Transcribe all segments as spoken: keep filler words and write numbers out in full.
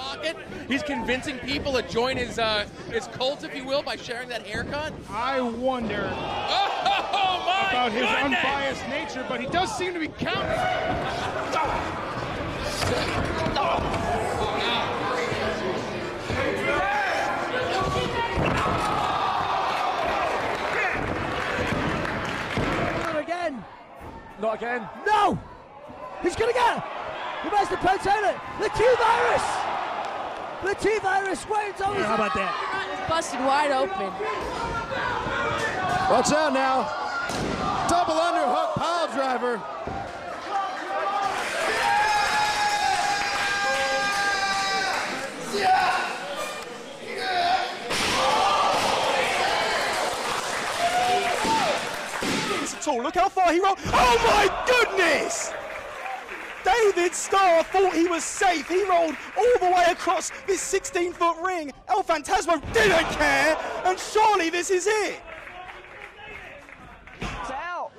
pocket. He's convincing people to join his uh, his cult, if you will, by sharing that haircut. I wonder oh, my about goodness. his unbiased nature, but he does seem to be counting. Not again. Not again. No! He's gonna get it! He must have protected it! The Q-Virus! The T-Virus waves over! Yeah, how about that? Busted wide open. Watch out now. Double underhook piledriver. At all. Look how far he rolled. Oh my goodness! David Starr thought he was safe. He rolled all the way across this sixteen foot ring. El Phantasmo didn't care, and surely this is it. It's out.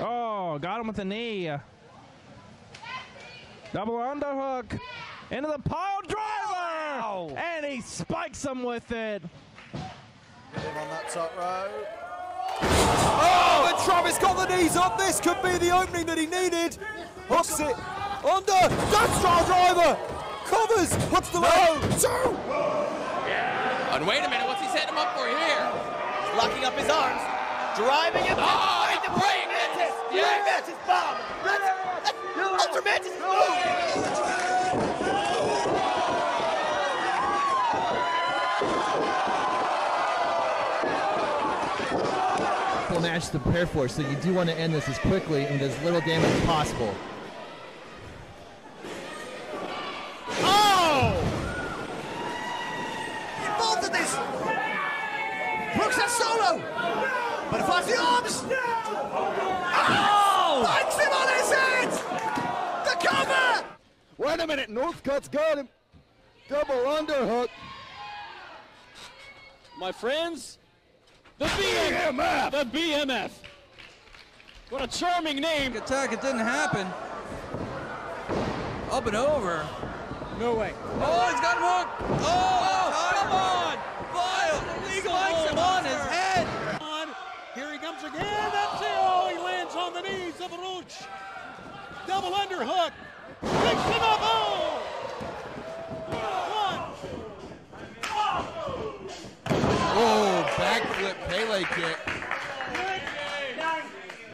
Oh, got him with the knee. Double underhook into the pile driver. Wow. And he spikes him with it. Get him on that top row. Oh, and Travis got the knees up. This could be the opening that he needed. Hooks it under. That's Star Driver. Covers. Puts the row. Two. Yeah. And wait a minute. What's he setting him up for here? He's locking up his arms. Driving him. Oh, it's a break. Mantis. Yes. Mantis bomb. That's Ultra Mantis. Match to prepare for, so you do want to end this as quickly and as little damage as possible. Oh! Get involved in this! Brooks has solo! But if I see arms! No! Oh! Spikes him on his head! The cover! Wait a minute, Northcutt's got him. Double underhook. My friends, the B M F! The B M F! What a charming name! Attack, it didn't happen. Up and over. No way. Oh, he's got him hooked! Oh, oh come on! Vile! Legal him on his head! Here he comes again, that's it! Oh, he lands on the knees of Ruch. Double underhook! Picks him up! Oh! Oh, backflip Pele kick.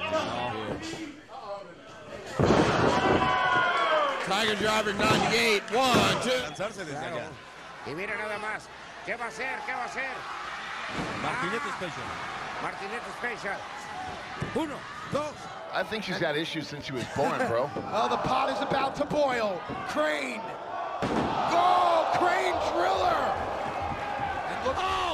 Oh. Tiger Driver ninety-eight. One, two. Y mira nada más. ¿Qué va a hacer? ¿Qué va a hacer? Martinete special. Martinete special. Uno, dos. I think she's got issues since she was born, bro. Oh, the pot is about to boil. Crane. Oh, Crane Triller. And look. Oh.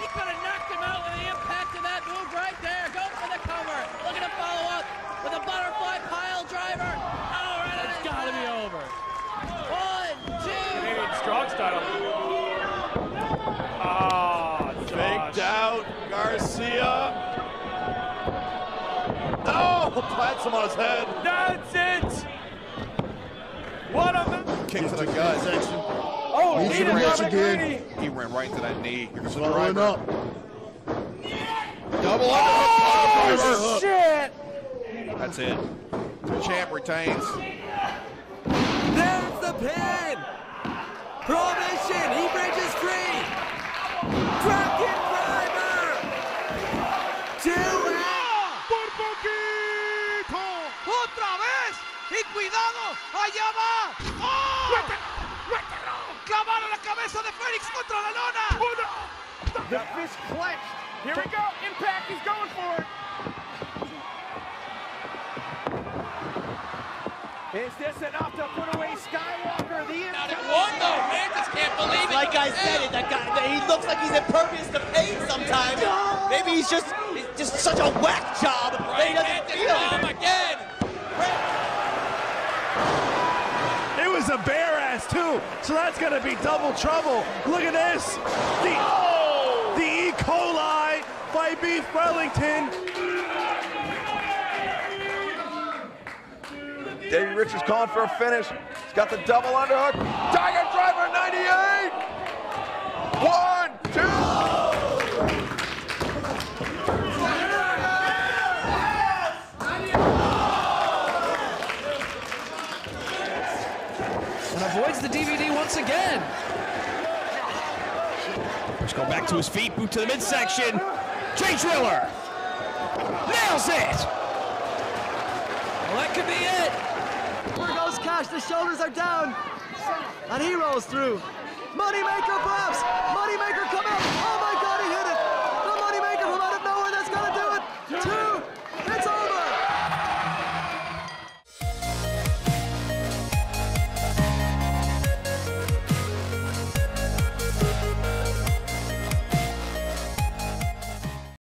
He could have knocked him out with the impact of that move right there. Go for the cover. Look at him follow up with a butterfly pile driver. All right, it's got to be over. One, two. Canadian strong style. Ah, oh, faked out Garcia. Oh, plants him on his head. That's it. What a kick to the gut section. Oh, he ran again. He ran right into that knee. Here's the driver. Up. Double underhook. Oh, shit. That's it. The champ retains. There's the pin. Prohibition. He bridges free. Dragon driver. Two out. Por poquito. Otra vez. Y cuidado. Allá va. Oh. Clavar a la cabeza de Fenix contra la lona. The fist clenched. Here we go. Impact. He's going for it. Is this enough to put away Skywalker? The impact. Not at one though. Man just can't believe it. Like I said, it. That guy. He looks like he's impervious to pain sometimes. Maybe he's just he's just such a whack job right. that he doesn't feel it. Again. It was a bear. Too, so that's gonna be double trouble. Look at this, the, oh! the E. coli by Beef Wellington. David Richards calling for a finish. He's got the double underhook. Tiger Driver. ninety-eight. One, two. And avoids the D V D once again. Let's go back to his feet, boot to the midsection. Jay Triller nails it. Well, that could be it. Here goes Cash, the shoulders are down, and he rolls through. Moneymaker pops! Moneymaker come out! Oh my God!